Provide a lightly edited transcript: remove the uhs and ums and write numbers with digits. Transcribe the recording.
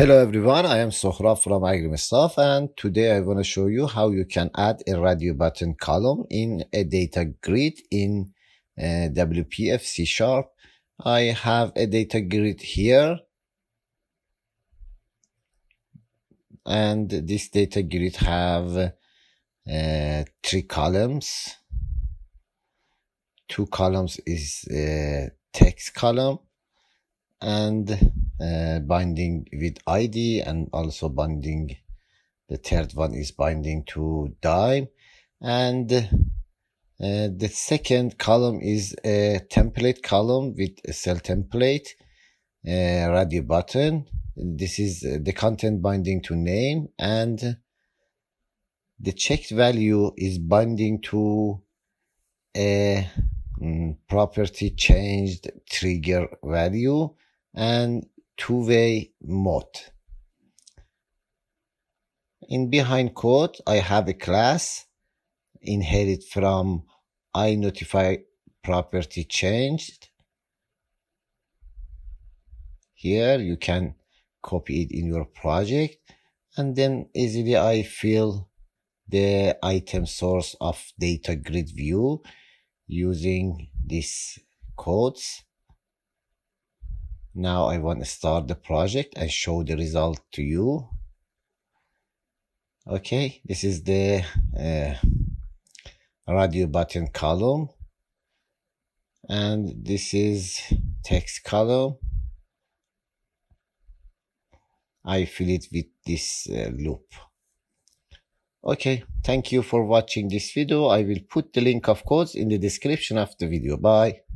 Hello everyone, I am Sohrab from AgriMistaf, and today I want to show you how you can add a radio button column in a data grid in WPF C#. I have a data grid here, and this data grid have three columns. Two columns is text column and binding with ID, and also binding, the third one is binding to DIME, and the second column is a template column with a cell template, radio button. This is the content binding to name, and the checked value is binding to a property changed trigger value and two-way mode. In behind code, I have a class inherited from INotifyPropertyChanged. Here you can copy it in your project, and then easily I fill the item source of data grid view using these codes. Now I want to start the project and show the result to you. Okay, this is the radio button column, and this is text column. I fill it with this loop. Okay, thank you for watching this video. I will put the link of codes in the description of the video. Bye.